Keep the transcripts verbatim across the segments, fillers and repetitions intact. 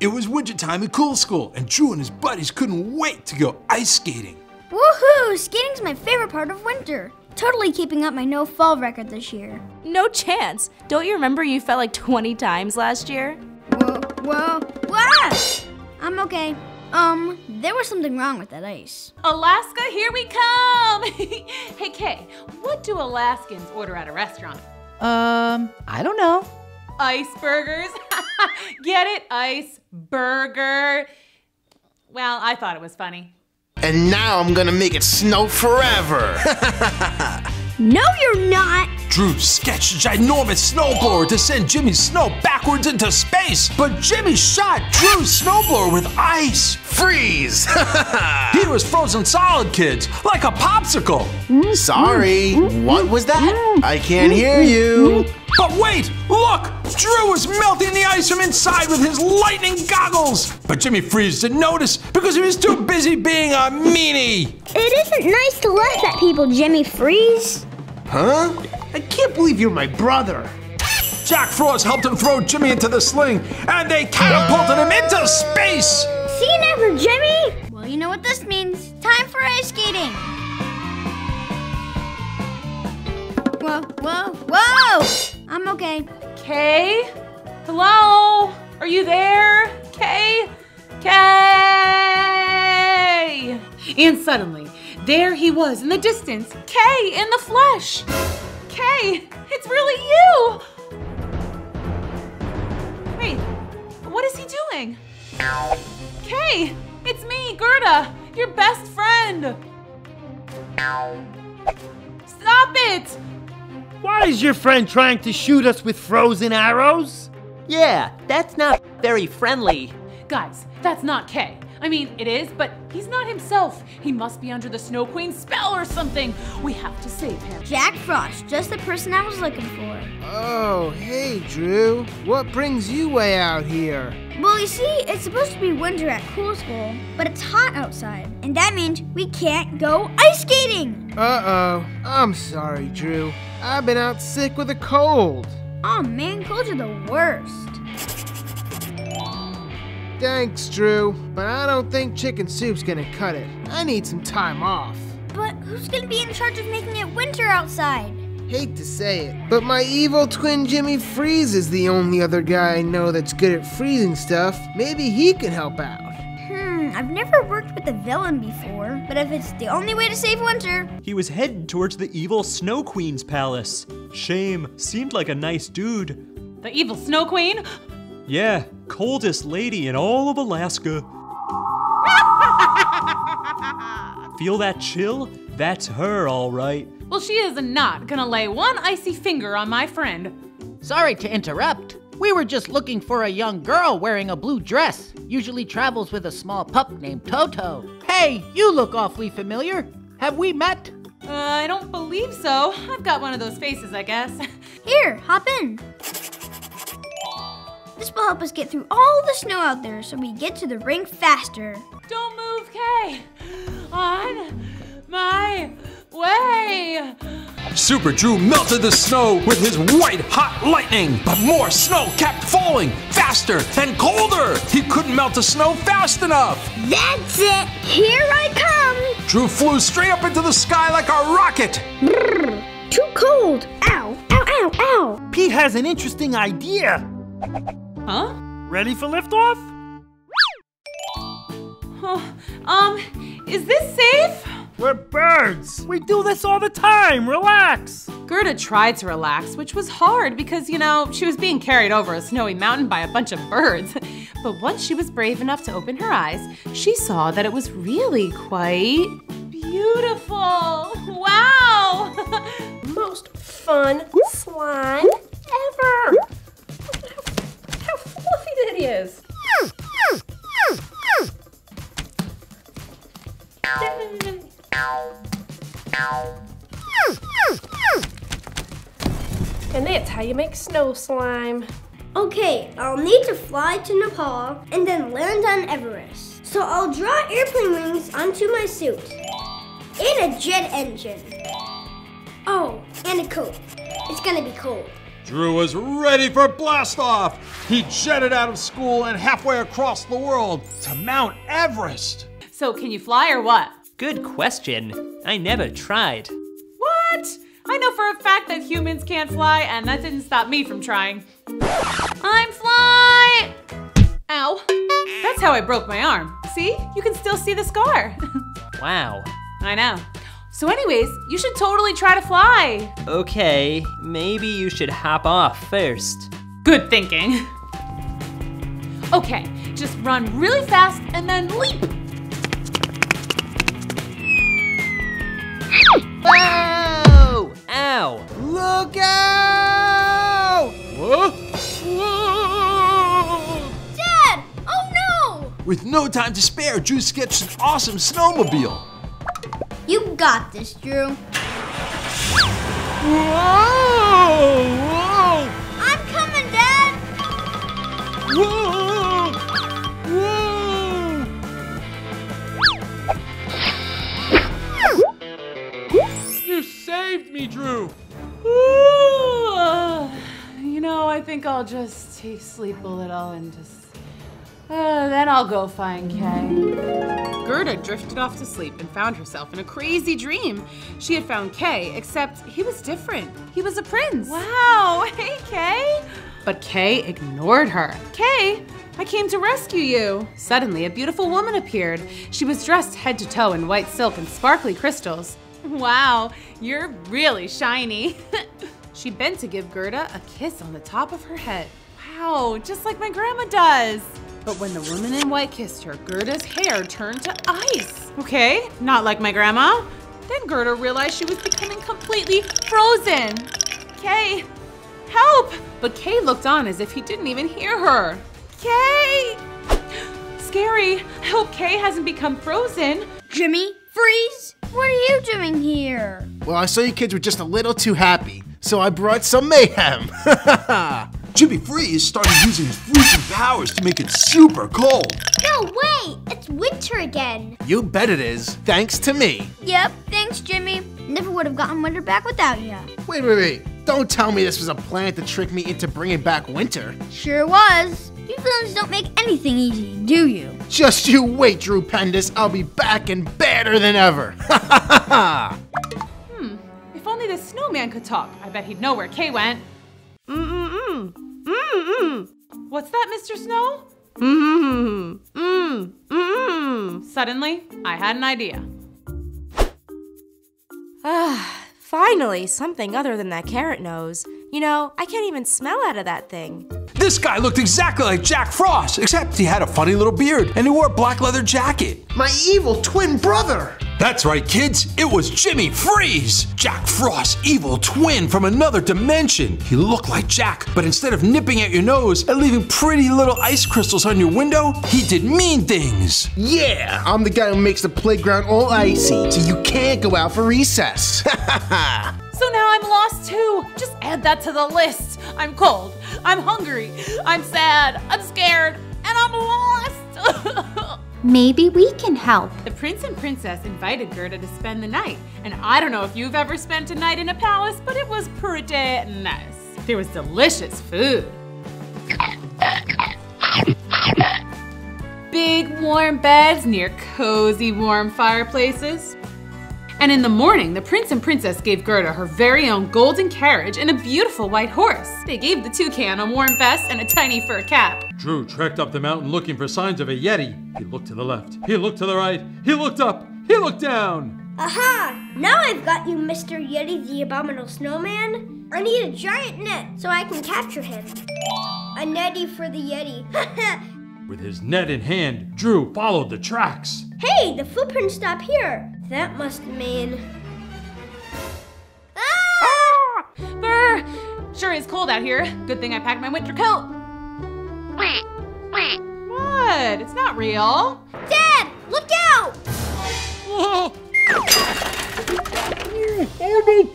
It was wintertime at Cool School, and Drew and his buddies couldn't wait to go ice skating. Woohoo! Skating's my favorite part of winter. Totally keeping up my no fall record this year. No chance! Don't you remember you fell like twenty times last year? Whoa, whoa, whoa! I'm okay. Um, there was something wrong with that ice. Alaska, here we come! Hey, Kay, what do Alaskans order at a restaurant? Um, I don't know. Ice burgers. Get it? Ice burger. Well, I thought it was funny. And now I'm gonna make it snow forever. No, you're not. Drew sketched a ginormous snowblower to send Jimmy's snow backwards into space. But Jimmy shot Drew's snowblower with ice. Freeze. He was frozen solid, kids, like a popsicle. Sorry, what was that? I can't hear you. But wait, look! Drew was melting the ice from inside with his lightning goggles! But Jimmy Freeze didn't notice because he was too busy being a meanie! It isn't nice to laugh at people, Jimmy Freeze. Huh? I can't believe you're my brother. Jack Frost helped him throw Jimmy into the sling, and they catapulted him into space! See you never, Jimmy! Well, you know what this means. Time for ice skating! Whoa, whoa, whoa! I'm okay. Kay? Hello? Are you there? Kay? Kay! And suddenly, there he was in the distance. Kay in the flesh. Kay, it's really you! Wait, what is he doing? Kay, it's me, Gerda, your best friend. Stop it! Why is your friend trying to shoot us with frozen arrows? Yeah, that's not very friendly. Guys, that's not Kay. I mean, it is, but he's not himself. He must be under the Snow Queen's spell or something. We have to save him. Jack Frost, just the person I was looking for. Oh, hey, Drew. What brings you way out here? Well, you see, it's supposed to be winter at Cool School, but it's hot outside, and that means we can't go ice skating. Uh-oh. I'm sorry, Drew. I've been out sick with a cold. Oh man, colds are the worst. Thanks, Drew, but I don't think chicken soup's gonna cut it. I need some time off. But who's gonna be in charge of making it winter outside? Hate to say it, but my evil twin Jimmy Freeze is the only other guy I know that's good at freezing stuff. Maybe he can help out. I've never worked with a villain before, but if it's the only way to save winter... He was headed towards the evil Snow Queen's palace. Shame, seemed like a nice dude. The evil Snow Queen? Yeah, coldest lady in all of Alaska. Feel that chill? That's her, all right. Well, she is not gonna lay one icy finger on my friend. Sorry to interrupt. We were just looking for a young girl wearing a blue dress. Usually travels with a small pup named Toto. Hey, you look awfully familiar. Have we met? Uh, I don't believe so. I've got one of those faces, I guess. Here, hop in. This will help us get through all the snow out there so we get to the rink faster. Don't move, Kay. On my way. Super Drew melted the snow with his white hot lightning, but more snow kept falling, faster and colder. He couldn't melt the snow fast enough. That's it, here I come. Drew flew straight up into the sky like a rocket. Brr, too cold, ow, ow, ow, ow. Pete has an interesting idea. Huh? Ready for liftoff? Oh, um, is this safe? We're birds! We do this all the time! Relax! Gerda tried to relax, which was hard because, you know, she was being carried over a snowy mountain by a bunch of birds. But once she was brave enough to open her eyes, she saw that it was really quite beautiful! Wow! Most fun slime ever! How fluffy that is! And that's how you make snow slime. Okay, I'll need to fly to Nepal and then land on Everest. So I'll draw airplane wings onto my suit. And a jet engine. Oh, and a coat. It's gonna be cold. Drew was ready for blastoff. He jetted out of school and halfway across the world to Mount Everest. So can you fly or what? Good question. I never tried. What? I know for a fact that humans can't fly, and that didn't stop me from trying. I'm flying! Ow. That's how I broke my arm. See? You can still see the scar. Wow. I know. So anyways, you should totally try to fly. Okay, maybe you should hop off first. Good thinking. Okay, just run really fast and then leap. Whoa! Ow! Look out! Whoa! Whoa! Dad! Oh no! With no time to spare, Drew sketched an awesome snowmobile. You got this, Drew. Whoa! Whoa! I'm coming, Dad! Whoa! Whoa! You saved me, Drew! Ooh, uh, you know, I think I'll just take sleep a little and just... Uh, then I'll go find Kay. Gerda drifted off to sleep and found herself in a crazy dream. She had found Kay, except he was different. He was a prince. Wow, hey Kay. But Kay ignored her. Kay, I came to rescue you. Suddenly, a beautiful woman appeared. She was dressed head to toe in white silk and sparkly crystals. Wow, you're really shiny. She bent to give Gerda a kiss on the top of her head. Wow, just like my grandma does. But when the woman in white kissed her, Gerda's hair turned to ice. Okay, not like my grandma. Then Gerda realized she was becoming completely frozen. Kay, help! But Kay looked on as if he didn't even hear her. Kay! Scary. I hope Kay hasn't become frozen. Jimmy, freeze! What are you doing here? Well, I saw you kids were just a little too happy, so I brought some mayhem. Ha ha ha! Jimmy Freeze started using his freezing powers to make it super cold. No way! It's winter again. You bet it is, thanks to me. Yep, thanks, Jimmy. Never would have gotten winter back without you. Wait, wait, wait. Don't tell me this was a plan to trick me into bringing back winter. Sure was. You villains don't make anything easy, do you? Just you wait, Drew Pendus. I'll be back and badder than ever. Ha ha ha ha! Hmm, if only the snowman could talk. I bet he'd know where Kay went. Mm-mm-mm. Mm-mm. What's that, Mister Snow? Mm-mm. Mm-mm. Mm-mm. Suddenly, I had an idea. Ah, finally, something other than that carrot nose. You know, I can't even smell out of that thing. This guy looked exactly like Jack Frost, except he had a funny little beard and he wore a black leather jacket. My evil twin brother! That's right, kids, it was Jimmy Freeze! Jack Frost's evil twin from another dimension. He looked like Jack, but instead of nipping at your nose and leaving pretty little ice crystals on your window, he did mean things. Yeah, I'm the guy who makes the playground all icy, so you can't go out for recess. Ha ha ha! So now I'm lost too. Just add that to the list. I'm cold, I'm hungry, I'm sad, I'm scared, and I'm lost. Maybe we can help. The prince and princess invited Gerda to spend the night. And I don't know if you've ever spent a night in a palace, but it was pretty nice. There was delicious food. Big warm beds near cozy warm fireplaces. And in the morning, the prince and princess gave Gerda her very own golden carriage and a beautiful white horse. They gave the toucan a warm vest and a tiny fur cap. Drew trekked up the mountain looking for signs of a yeti. He looked to the left, he looked to the right, he looked up, he looked down. Aha! Now I've got you, Mister Yeti the Abominable Snowman. I need a giant net so I can capture him. A netty for the yeti. With his net in hand, Drew followed the tracks. Hey, the footprints stop here. That must mean... Ah! Brr! Sure is cold out here. Good thing I packed my winter coat. What? It's not real. Dad, look out! Whoa! I'm okay.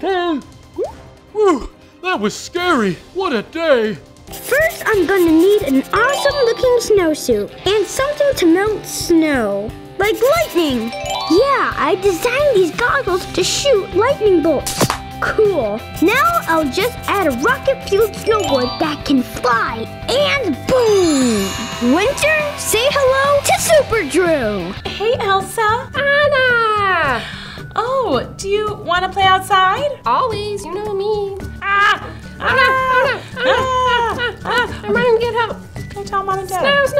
That was scary. What a day. First, I'm gonna need an awesome-looking snowsuit and something to melt snow. Like lightning! Yeah, I designed these goggles to shoot lightning bolts. Cool. Now I'll just add a rocket-fueled snowboard that can fly. And boom! Winter, say hello to Super Drew. Hey, Elsa. Anna. Oh, do you want to play outside? Always, you know me. Ah! Anna! Anna! Anna! Ah, ah, I'm running to get help. Go tell Mom and Dad. Snow,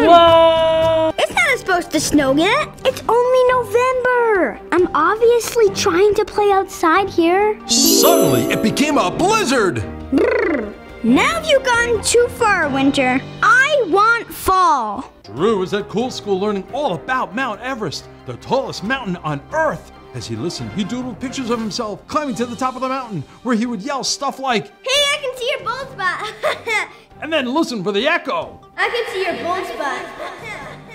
snow! Whoa! It's not supposed to snow yet. It's only November. I'm obviously trying to play outside here. Suddenly, it became a blizzard. Brr. Now you've gone too far, Winter. I want fall. Drew is at Cool School learning all about Mount Everest, the tallest mountain on Earth. As he listened, he doodled pictures of himself climbing to the top of the mountain, where he would yell stuff like, "Hey, I can see your bald spot!" And then listen for the echo. "I can see your bald spot!"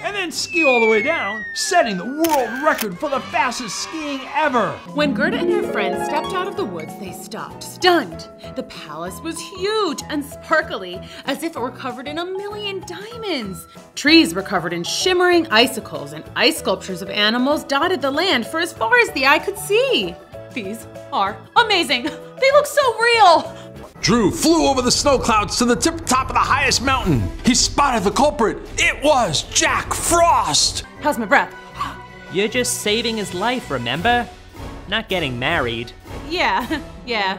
And then ski all the way down, setting the world record for the fastest skiing ever. When Gerda and her friends stepped out of the woods, they stopped, stunned. The palace was huge and sparkly, as if it were covered in a million diamonds. Trees were covered in shimmering icicles, and ice sculptures of animals dotted the land for as far as the eye could see. These are amazing. They look so real. Drew flew over the snow clouds to the tip top of the highest mountain. He spotted the culprit. It was Jack Frost. How's my breath? You're just saving his life, remember? Not getting married. Yeah, yeah.